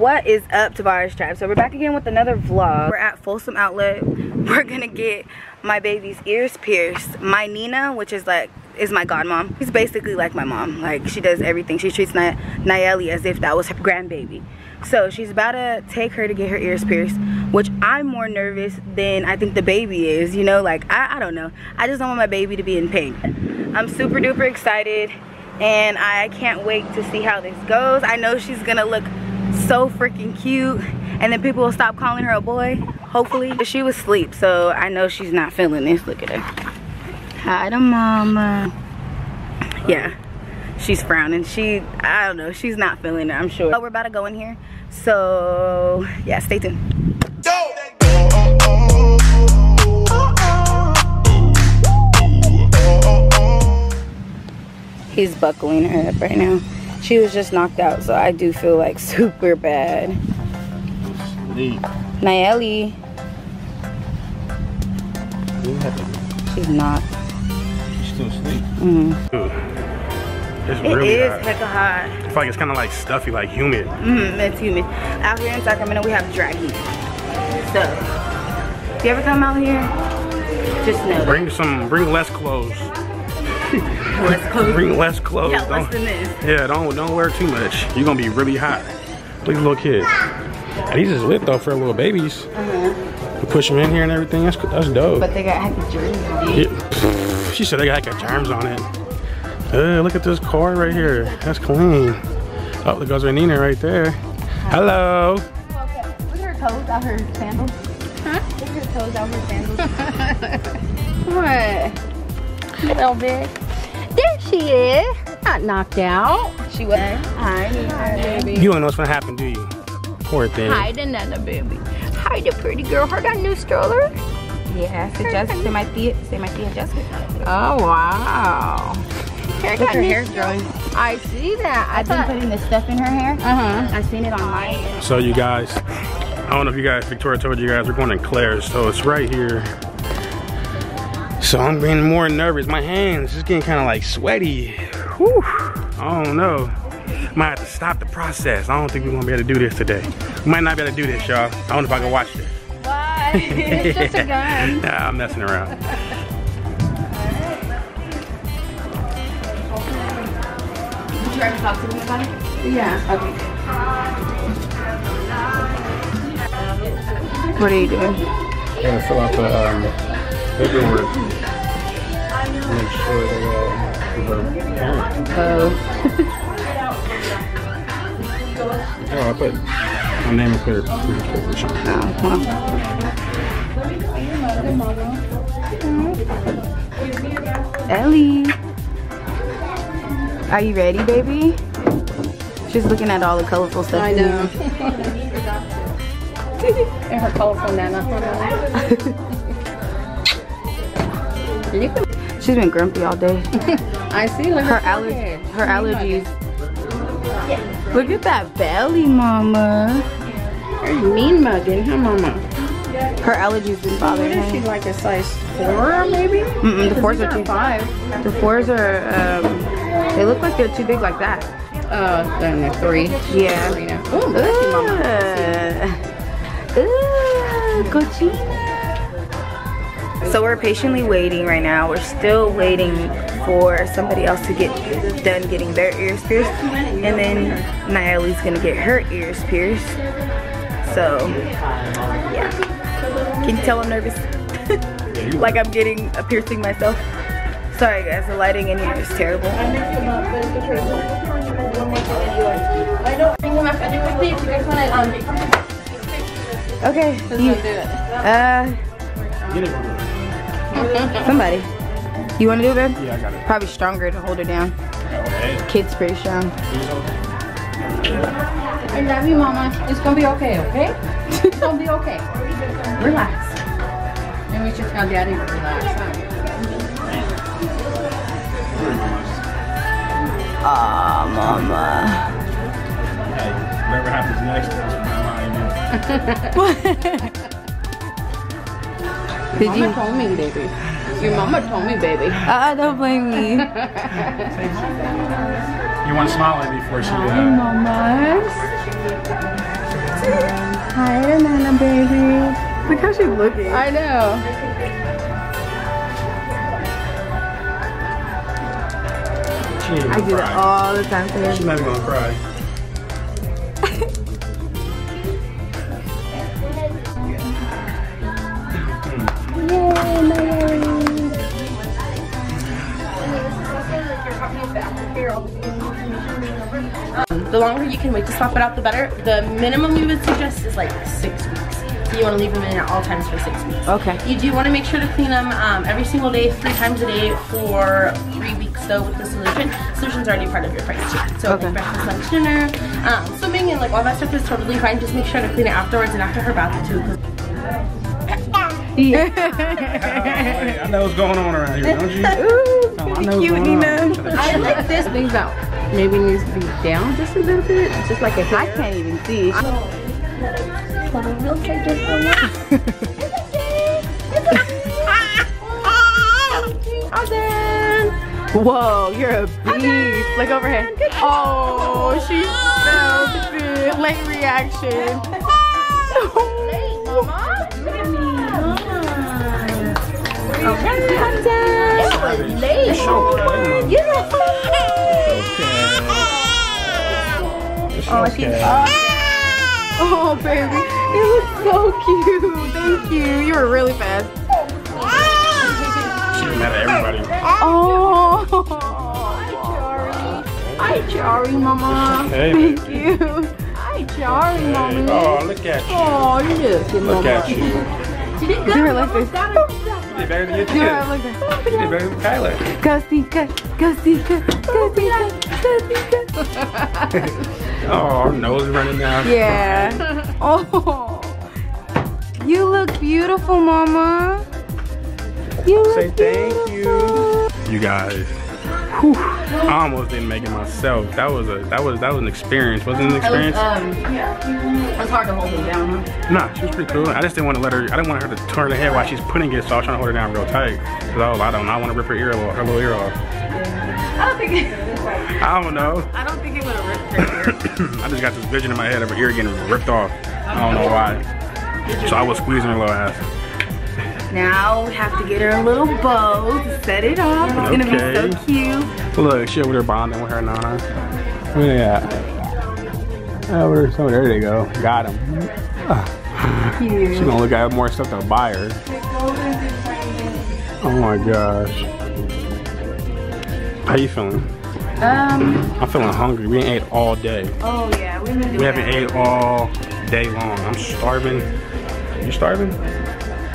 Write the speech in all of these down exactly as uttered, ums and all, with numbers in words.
What is up, Tavares tribe? So we're back again with another vlog. We're at Folsom Outlet. We're gonna get my baby's ears pierced. My Nina, which is like is my godmom. She's basically like my mom. Like, she does everything. She treats Nay Nayeli as if that was her grandbaby. So she's about to take her to get her ears pierced, which I'm more nervous than I think the baby is, you know? Like, I, I don't know. I just don't want my baby to be in pain. I'm super duper excited, and I can't wait to see how this goes. I know she's gonna look so freaking cute, and then people will stop calling her a boy, hopefully. But she was asleep, so I know she's not feeling this. Look at her. Hi to mama. Yeah, she's frowning. She, I don't know, she's not feeling it, I'm sure. Oh, we're about to go in here, so yeah, stay tuned. He's buckling her up right now. She was just knocked out, so I do feel like super bad. Nayeli. She's not. She's still asleep. Mm-hmm. Dude, it's it really is hot. Hecka hot. I feel like it's kind of like stuffy, like humid. Mm-hmm, it's humid. Out here in Sacramento, we have dry heat. So, if you ever come out here, just know. Bring some, bring less clothes. Less clothes. Bring less clothes. Yeah, less than this. Yeah, don't don't wear too much. You're gonna be really hot. Look at little kids. And these is lit though for little babies. Uh-huh. You push them in here and everything. That's that's dope. But they got hecka germs on it. Yeah. She said they got hecka germs on it. Uh, look at this car right here. That's clean. Oh, there goes her Nina right there. Hello. Oh, okay. Look at her toes out her sandals. Huh? Look at her toes out her sandals. What? Little bit. There she is. Not knocked out. She was. Hi, Nana, baby. You don't know what's gonna happen, do you? Poor thing. Hi, the Nana, baby. Hi, the pretty girl. Her got a new stroller. Yeah, it's Jessica. Say my tia, say my tia Jessica. Oh wow. Hair got her hair's growing. I see that. I've been putting this stuff in her hair. Uh huh. I've seen it online. So you guys, I don't know if you guys, Victoria told you guys, we're going to Claire's. So it's right here. So I'm getting more nervous. My hands just getting kind of like sweaty. Whew. I don't know. Might have to stop the process. I don't think we're gonna be able to do this today. We might not be able to do this, y'all. I don't know if I can watch this. Why? It's just a gun. Nah, I'm messing around. Did you ever talk to me about it? Yeah. Okay. What are you doing? I'm gonna fill out the um, paperwork. Make sure they all. Oh, I put my name and clear. Oh, Ellie, are you ready, baby? She's looking at all the colorful stuff. I know. And her colorful Nana. She's been grumpy all day. I see. Look her allergies. Head. Her allergies. Yeah. Look at that belly, mama. You're mean mugging, huh, mama? Her allergies been bothering her. What is she, like a size four, maybe? Mm-mm. The fours are too five. The fours are. Um, they look like they're too big, like that. Uh, then the three. Yeah. Ooh, ooh. Ooh. Ooh. Cochina. So we're patiently waiting right now. We're still waiting for somebody else to get done getting their ears pierced. And then Nayeli's gonna get her ears pierced. So, yeah. Can you tell I'm nervous? Like I'm getting a piercing myself. Sorry guys, the lighting in here is terrible. Okay. You, uh, get it. Somebody. You want to do it, babe? Yeah, I got it. Probably stronger to hold her down. Okay. Kid's pretty strong. I love you, mama. It's going to be okay, okay? It's going to be okay. Relax. And we should tell daddy to relax, huh? Aw, oh, mama. Hey, whatever happens next time, I don't know. Did mama you? told me, baby. Your mama told me, baby. Uh, don't blame me. You want to smile at me before she. Hi, uh, mama. Hi, Nana baby. Look how she's looking. I know. I do that all the time. Today. She's not even gonna cry. Yay, Nayeli. The longer you can wait to swap it out, the better. The minimum we would suggest is like six weeks. So you want to leave them in at all times for six weeks. Okay. You do want to make sure to clean them um, every single day, three times a day for three weeks though with the solution. Solution's already part of your price too. So okay. Breakfast, lunch, dinner, um, swimming, and like all that stuff is totally fine. Just make sure to clean it afterwards and after her bath too. Yeah. Oh, I know what's going on around here, don't you? Ooh, oh, I know cute Nina. I like this thing out. Maybe it needs to be down just a little bit, just like a hair. I can't even see. I But a real character for you. It's okay. It's okay. Awesome. Whoa, you're a beast. Look over here. Oh, she smells good. Late reaction. Late, Mama. Okay, calm down. It was late. You're okay. Oh, I think. Oh, baby. It looks so cute. Thank you. You were really fast. She was mad at everybody. Oh. Hi, Jari. Hi, Jari, Mama. Hey, Thank baby. you. Hi, Jari, hey. Mommy. Oh, look at you. Oh, you just look Mama. at you. She did good. You like this. You did better than your kid. You did better than Kyler. Go see, go, go see, go, go see, go, go see, go. Oh, our nose running out. Yeah. Oh. You look beautiful, Mama. You look Say beautiful. thank you. You guys. Whew, I almost didn't make it myself. That was a that was that was an experience. Wasn't it an experience? It was, um, yeah. It was hard to hold it down. Nah, she was pretty cool. I just didn't want to let her. I didn't want her to turn her head while she's putting it. So I was trying to hold her down real tight. Cause I, was, I don't. I want to rip her ear off. Her little ear off. I don't think. I don't know. I don't think it would have ripped her ear. I just got this vision in my head of her ear getting ripped off. I don't know why. So I was squeezing her little ass. Now we have to get her a little bow to set it up. It's okay. Gonna be so cute. Look, she over there bonding with her Nana. Look at that. Over there, there they go. Got him. Cute. She's gonna look at more stuff to buy her. Oh my gosh. How you feeling? Um. I'm feeling hungry. We ain't ate all day. Oh yeah, we've been doing We haven't that. ate all day long. I'm starving. You starving?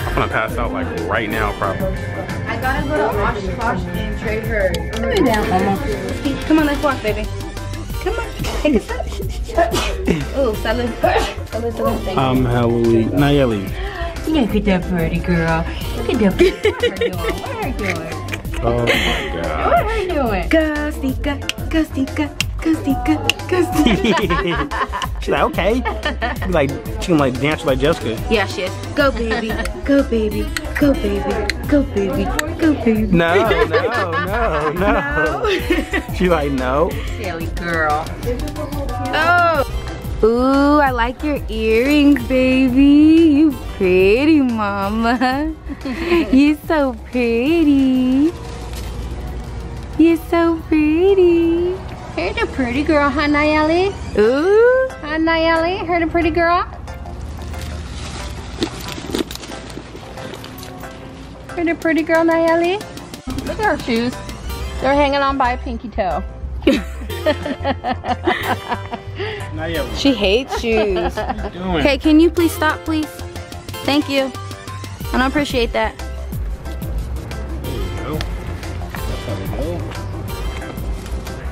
I'm gonna pass out like right now, probably. I gotta go to Oshkosh and trade her. Come on down, Mama. Come on, let's walk, baby. Come on. Take a step. Oh, salad. Salad, salad. I'm Halloween. Nayeli. Look at that pretty girl. Look at that pretty girl. What are you doing? What are you doing? Oh my God. What are you doing? Gustika, Gustika, Gustika, Gustika. She's like, okay. She's like, she can like dance like Jessica. Yeah, she is. Go baby, go baby, go baby, go baby, go baby. No, no, no, no. no. She's like, no. Silly girl. Oh. Ooh, I like your earrings, baby. You pretty, Mama. You're so pretty. You're so pretty. Here's a pretty girl, huh, Nayeli? Ooh. Huh, Nayeli? Heard a pretty girl? Heard a pretty girl, Nayeli? Look at her shoes. They're hanging on by a pinky toe. Nayeli. She hates shoes. Okay, can you please stop, please? Thank you. I don't appreciate that.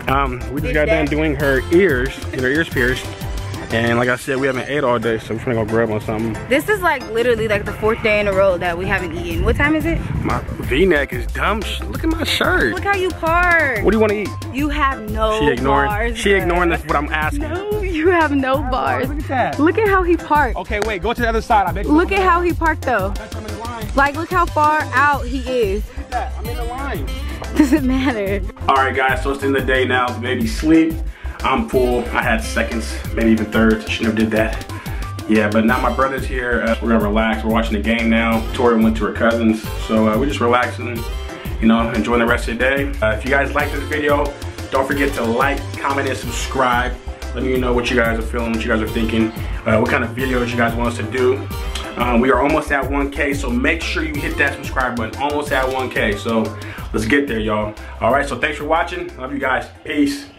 Um, we just got done doing her ears, get her ears pierced, and like I said, we haven't ate all day, so we're gonna go grab on something. This is like literally like the fourth day in a row that we haven't eaten. What time is it? My V-neck is dumb. Look at my shirt. Look how you part. What do you want to eat? You have no she ignoring, bars. She ignoring this, what I'm asking. No, you have no bars. Look at that. Look at how he parked. Okay, wait, go to the other side. I bet you look at how he parked though. Like, look how far out he is. Look at that. I'm in the line. Doesn't matter. All right, guys, so it's the end of the day now. The baby's asleep. I'm full. I had seconds, maybe even thirds. I shouldn't have did that. Yeah, but now my brother's here. Uh, we're gonna relax. We're watching the game now. Victoria went to her cousin's, so uh, we're just relaxing, you know, enjoying the rest of the day. Uh, if you guys like this video, don't forget to like, comment, and subscribe. Let me know what you guys are feeling, what you guys are thinking, uh, what kind of videos you guys want us to do. Um, we are almost at one K, so make sure you hit that subscribe button. Almost at one K, so let's get there, y'all. All right, so thanks for watching. Love you guys. Peace.